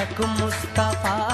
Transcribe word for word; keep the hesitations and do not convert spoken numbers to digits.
तक मुस्तफा।